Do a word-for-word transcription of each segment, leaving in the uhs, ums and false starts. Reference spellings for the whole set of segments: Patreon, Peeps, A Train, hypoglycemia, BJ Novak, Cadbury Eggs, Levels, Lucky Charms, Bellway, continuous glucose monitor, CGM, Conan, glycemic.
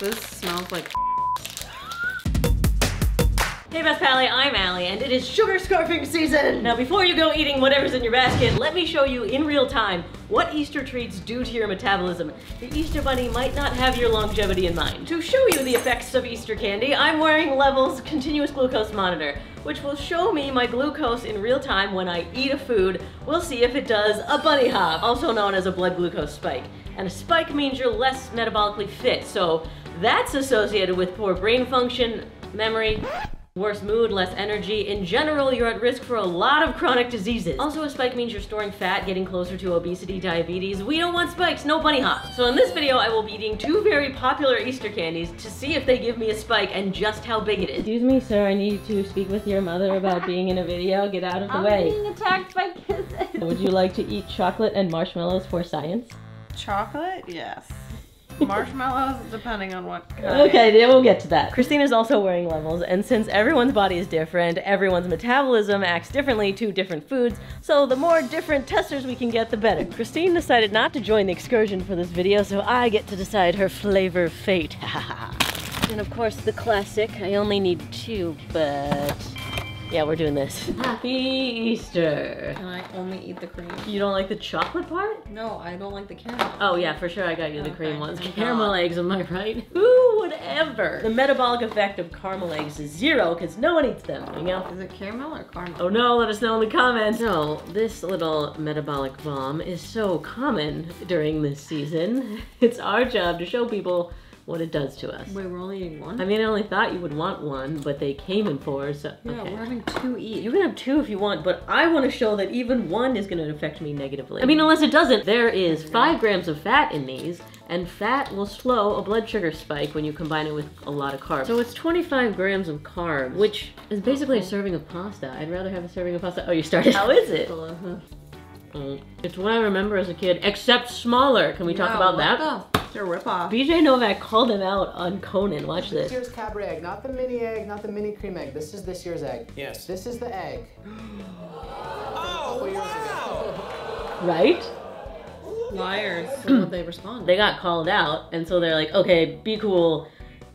This smells like Hey Best Pally, I'm Allie, and it is sugar scarfing season! Now before you go eating whatever's in your basket, let me show you in real time what Easter treats do to your metabolism. The Easter Bunny might not have your longevity in mind. To show you the effects of Easter candy, I'm wearing Levels continuous glucose monitor, which will show me my glucose in real time when I eat a food. We'll see if it does a bunny hop, also known as a blood glucose spike. And a spike means you're less metabolically fit, so that's associated with poor brain function, memory, worse mood, less energy. In general, you're at risk for a lot of chronic diseases. Also, a spike means you're storing fat, getting closer to obesity, diabetes. We don't want spikes, no bunny hops. So in this video, I will be eating two very popular Easter candies to see if they give me a spike and just how big it is. Excuse me, sir, I need to speak with your mother about being in a video. Get out of the I'm way. I'm being attacked by kisses. Would you like to eat chocolate and marshmallows for science? Chocolate? Yes. Marshmallows, depending on what kind. Okay, then we'll get to that. Christina's also wearing Levels, and since everyone's body is different, everyone's metabolism acts differently to different foods, so the more different testers we can get, the better. Christine decided not to join the excursion for this video, so I get to decide her flavor fate. And of course, the classic. I only need two, but... yeah, we're doing this. Happy Easter. And I only eat the cream. You don't like the chocolate part? No, I don't like the caramel. Oh yeah, for sure I got you the okay, cream ones. Caramel not. Eggs, am I right? Who would ever? The metabolic effect of caramel eggs is zero because no one eats them, you know? Is it caramel or caramel? Oh no, let us know in the comments. So, this little metabolic bomb is so common during this season. It's our job to show people what it does to us. Wait, we're only eating one? I mean, I only thought you would want one, but they came in four, so... yeah, okay. We're having two each. You can have two if you want, but I want to show that even one is going to affect me negatively. I mean, unless it doesn't. There is five grams of fat in these, and fat will slow a blood sugar spike when you combine it with a lot of carbs. So it's twenty-five grams of carbs, which is basically okay. a serving of pasta. I'd rather have a serving of pasta. Oh, you started. How is it? Uh-huh. Mm. It's what I remember as a kid, except smaller. Can we yeah, talk about that? Up. They're a ripoff. B J Novak called him out on Conan. Watch this. This year's Cadbury egg, not the mini egg, not the mini cream egg. This is this year's egg. Yes. This is the egg. Oh, wow! Right? Liars. What they responded. They got called out, and so they're like, okay, be cool.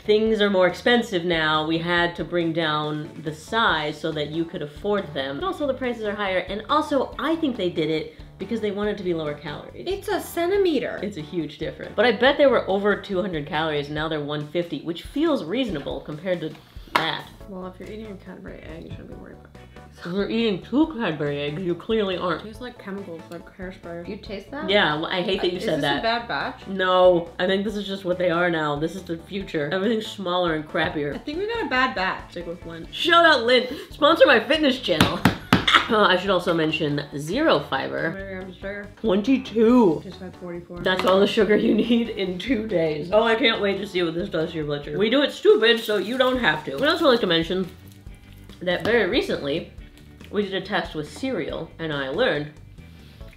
Things are more expensive now. We had to bring down the size so that you could afford them. But also the prices are higher, and also I think they did it because they wanted to be lower calories. It's a centimeter. It's a huge difference. But I bet they were over two hundred calories, and now they're one fifty, which feels reasonable compared to that. Well, if you're eating a Cadbury egg, you shouldn't be worried about calories. If you're eating two Cadbury eggs, you clearly aren't. It tastes like chemicals, like hairspray. You taste that? Yeah, well, I hate that you uh, said that. Is this a bad batch? No, I think this is just what they are now. This is the future. Everything's smaller and crappier. I think we got a bad batch. Stick with Lint. Shout out Lint. Sponsor my fitness channel. Uh, I should also mention zero fiber. twenty grams of sugar. twenty-two. Just had forty-four. That's all the sugar you need in two days. Oh, I can't wait to see what this does to your blood sugar. We do it stupid, so you don't have to. We'd also like to mention that very recently, we did a test with cereal, and I learned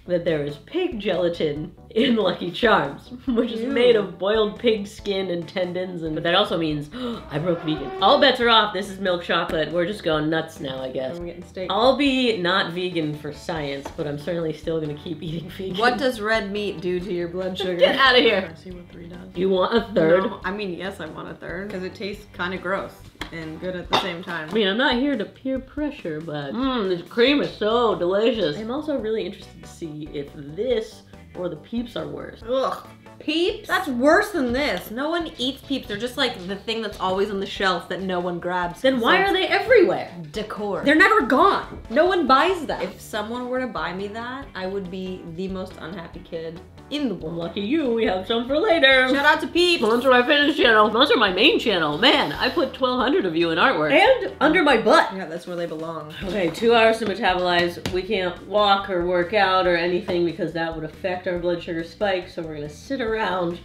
that there is pig gelatin in Lucky Charms, which is Ew. made of boiled pig skin and tendons, and but that also means oh, I broke vegan. All bets are off. This is milk chocolate. We're just going nuts now, I guess. I'm getting steak. I'll be not vegan for science, but I'm certainly still gonna keep eating vegan. What does red meat do to your blood sugar? Get out of here. I see what three does. You want a third? No, I mean, yes, I want a third because it tastes kind of gross and good at the same time. I mean, I'm not here to peer pressure, but mmm, this cream is so delicious. I'm also really interested to see if this or the Peeps are worse. Ugh. Peeps? That's worse than this. No one eats Peeps. They're just like the thing that's always on the shelf that no one grabs. Then why are they everywhere? Decor. They're never gone. No one buys them. If someone were to buy me that, I would be the most unhappy kid in the world. Lucky you, we have some for later. Shout out to Peeps. Sponsor my fitness channel. Sponsor my main channel. Man, I put twelve hundred of you in artwork. And under my butt. Yeah, that's where they belong. Okay, two hours to metabolize. We can't walk or work out or anything because that would affect our blood sugar spike. So we're gonna sit around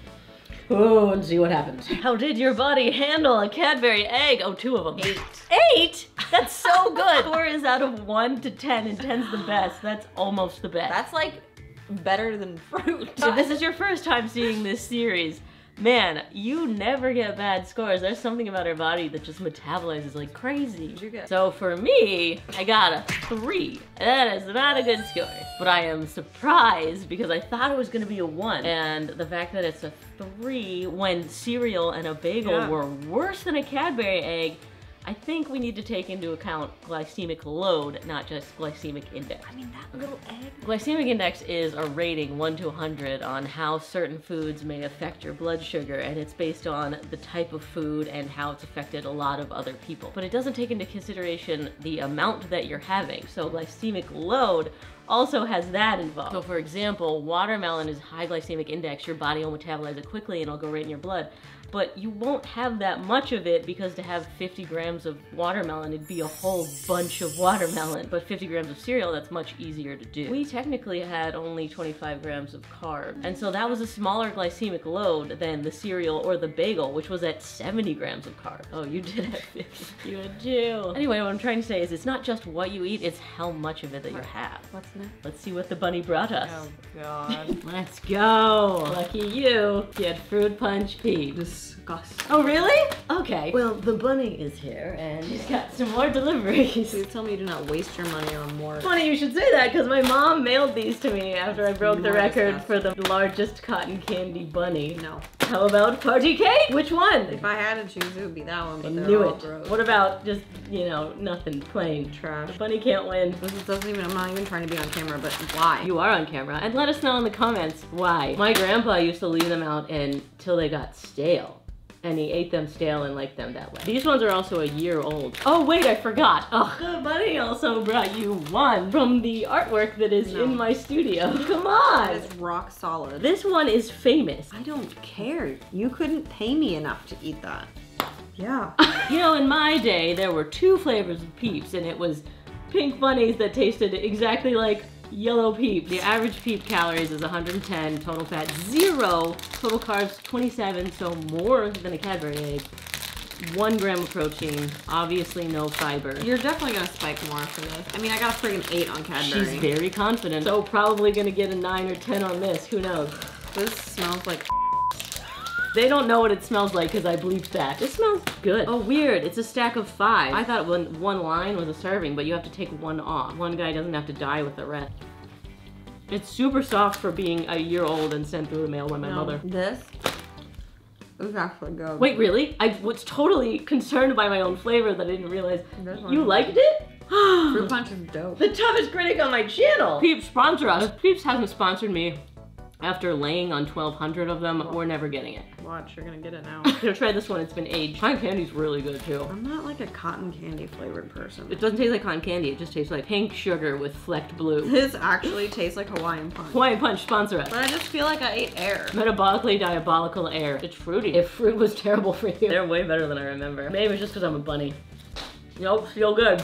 oh, and see what happens. How did your body handle a Cadbury egg? Oh, two of them. Eight. Eight? That's so good. Four is out of one to ten, and ten's the best. That's almost the best. That's like better than fruit. If this is your first time seeing this series, Man, you never get bad scores. There's something about our body that just metabolizes like crazy. You're good. So for me, I got a three. That is not a good score. But I am surprised because I thought it was gonna be a one. And the fact that it's a three when cereal and a bagel yeah. were worse than a Cadbury egg, I think we need to take into account glycemic load, not just glycemic index. I mean, that little egg. Glycemic index is a rating one to one hundred on how certain foods may affect your blood sugar, and it's based on the type of food and how it's affected a lot of other people. But it doesn't take into consideration the amount that you're having. So glycemic load also has that involved. So for example, watermelon is high glycemic index. Your body will metabolize it quickly and it'll go right in your blood. But you won't have that much of it because to have fifty grams of watermelon, it'd be a whole bunch of watermelon. But fifty grams of cereal, that's much easier to do. We technically had only twenty-five grams of carbs. And so that was a smaller glycemic load than the cereal or the bagel, which was at seventy grams of carbs. Oh, you did have fifty. You did too. Anyway, what I'm trying to say is it's not just what you eat, it's how much of it that you have. What's next? Let's see what the bunny brought us. Oh God. Let's go. Lucky you. Get fruit punch peeps. Disgusting. Oh really? Okay. Well, the bunny is here and he's got some more deliveries. Please tell me you do not waste your money on more. Funny you should say that because my mom mailed these to me after I broke the record for the largest cotton candy bunny. No. How about party cake? Which one? If I had to choose, it would be that one, but I knew it. Gross. What about just, you know, nothing, plain trash? The bunny can't win. This doesn't even, I'm not even trying to be on camera, but why? You are on camera. And let us know in the comments why. My grandpa used to leave them out until they got stale. And he ate them stale and liked them that way. These ones are also a year old. Oh wait, I forgot. Oh, the bunny also brought you one from the artwork that is no. in my studio. Come on. It's rock solid. This one is famous. I don't care. You couldn't pay me enough to eat that. Yeah. You know, in my day, there were two flavors of Peeps and it was pink bunnies that tasted exactly like yellow Peeps. The average Peep calories is one hundred ten, total fat zero, total carbs twenty-seven, so more than a Cadbury egg. One gram of protein, obviously no fiber. You're definitely gonna spike more for this. I mean, I got a friggin' eight on Cadbury. She's very confident, so probably gonna get a nine or ten on this, who knows. This smells like They don't know what it smells like because I bleeped that. It smells good. Oh, weird. It's a stack of five. I thought one, one line was a serving, but you have to take one off. One guy doesn't have to die with the rest. It's super soft for being a year old and sent through the mail by my no. mother. This is actually good. Wait, really? I was totally concerned by my own flavor that I didn't realize. You liked it? Fruit punch is dope. The toughest critic on my channel. Peeps, sponsor us. Peeps hasn't sponsored me. After laying on twelve hundred of them, we're never getting it. Watch, you're gonna get it now. I'm gonna try this one, it's been aged. Cotton candy's really good too. I'm not like a cotton candy flavored person. It doesn't taste like cotton candy, it just tastes like pink sugar with flecked blue. This actually tastes like Hawaiian Punch. Hawaiian Punch, sponsor us. But I just feel like I ate air. Metabolically diabolical air. It's fruity. If fruit was terrible for you. They're way better than I remember. Maybe it's just because I'm a bunny. Nope, feel good.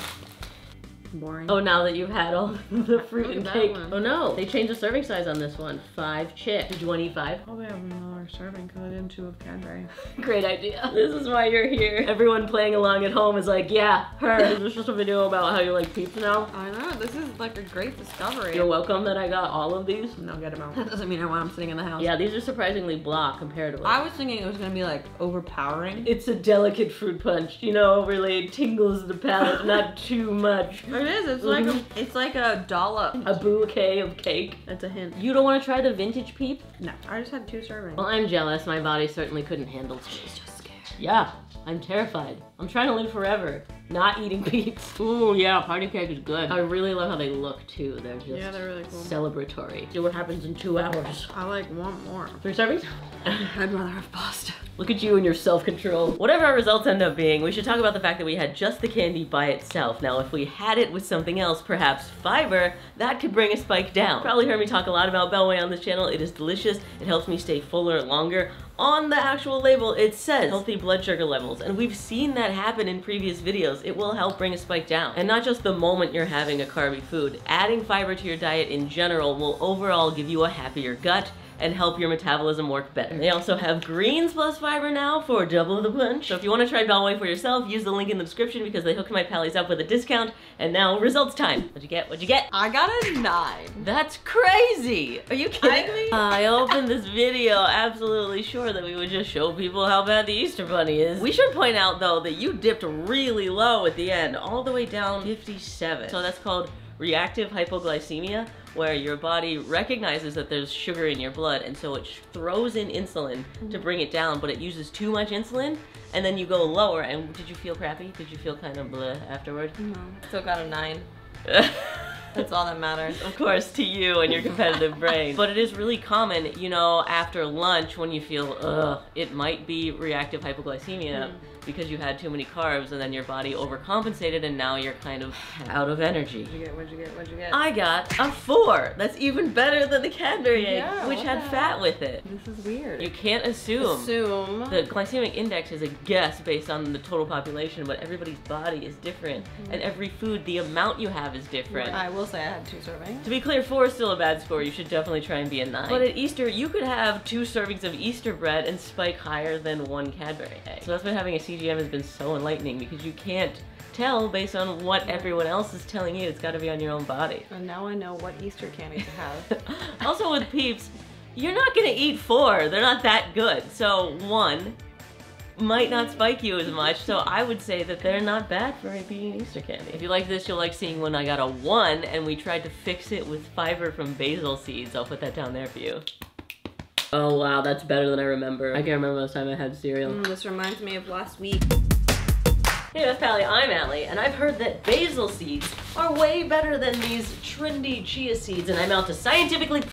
Boring. Oh, now that you've had all the fruit and cake. One. Oh no, they changed the serving size on this one. Five chips. Did you want to eat five? Probably have another serving because I didn't chew of Cadbury. Great idea. This is why you're here. Everyone playing along at home is like, yeah, her. There's just a video about how you like pizza now. I know, this is like a great discovery. You're welcome that I got all of these. No, get them out. That doesn't mean I want them sitting in the house. Yeah, these are surprisingly blah comparatively. I was thinking it was gonna be like overpowering. It's a delicate fruit punch, you know, overlaid tingles the palate, not too much. It is, it's like mm-hmm. a, it's like a dollop. A bouquet of cake. That's a hint. You don't want to try the vintage Peep? No, I just had two servings. Well, I'm jealous. My body certainly couldn't handle it. She's just scared. Yeah, I'm terrified. I'm trying to live forever, not eating Peeps. Ooh, yeah, party cake is good. I really love how they look too. They're just yeah, they're really cool. Celebratory. See what happens in two hours. I like want more. Three servings? I'd rather have pasta. Look at you and your self-control. Whatever our results end up being, we should talk about the fact that we had just the candy by itself. Now, if we had it with something else, perhaps fiber, that could bring a spike down. Probably heard me talk a lot about Bellway on this channel. It is delicious. It helps me stay fuller longer. On the actual label, it says healthy blood sugar levels, and we've seen that happen in previous videos. It will help bring a spike down. And not just the moment you're having a carby food. Adding fiber to your diet in general will overall give you a happier gut, and help your metabolism work better. They also have greens plus fiber now for double the punch. So if you want to try Bellway for yourself, use the link in the description because they hooked my pallies up with a discount. And now results time. What'd you get? What'd you get? I got a nine. That's crazy. Are you kidding I, me? I opened this video absolutely sure that we would just show people how bad the Easter Bunny is. We should point out though that you dipped really low at the end, all the way down fifty-seven. So that's called reactive hypoglycemia, where your body recognizes that there's sugar in your blood and so it throws in insulin to bring it down, but it uses too much insulin and then you go lower. And did you feel crappy? Did you feel kind of bleh afterward? No. Still got a nine. That's all that matters. Of course, to you and your competitive brain. But it is really common, you know, after lunch when you feel, ugh, it might be reactive hypoglycemia mm. because you had too many carbs and then your body overcompensated and now you're kind of out of energy. What'd you get, what'd you get, what'd you get? I got a four. That's even better than the Cadbury Eggs, yeah, which had fat with it. This is weird. You can't assume. Assume. The glycemic index is a guess based on the total population, but everybody's body is different. Mm. And every food, the amount you have is different. I will say I had two servings. To be clear, four is still a bad score. You should definitely try and be a nine. But at Easter, you could have two servings of Easter bread and spike higher than one Cadbury egg. So that's why having a C G M has been so enlightening, because you can't tell based on what everyone else is telling you. It's got to be on your own body. And now I know what Easter candy to have. Also with Peeps, you're not going to eat four. They're not that good. So one might not spike you as much, so I would say that they're not bad for being Easter candy. If you like this, you'll like seeing when I got a one and we tried to fix it with fiber from basil seeds. I'll put that down there for you. Oh wow, that's better than I remember. I can't remember the last time I had cereal. Mm, this reminds me of last week. Hey, that's Pally, I'm Allie, and I've heard that basil seeds are way better than these trendy chia seeds, and I'm out to scientifically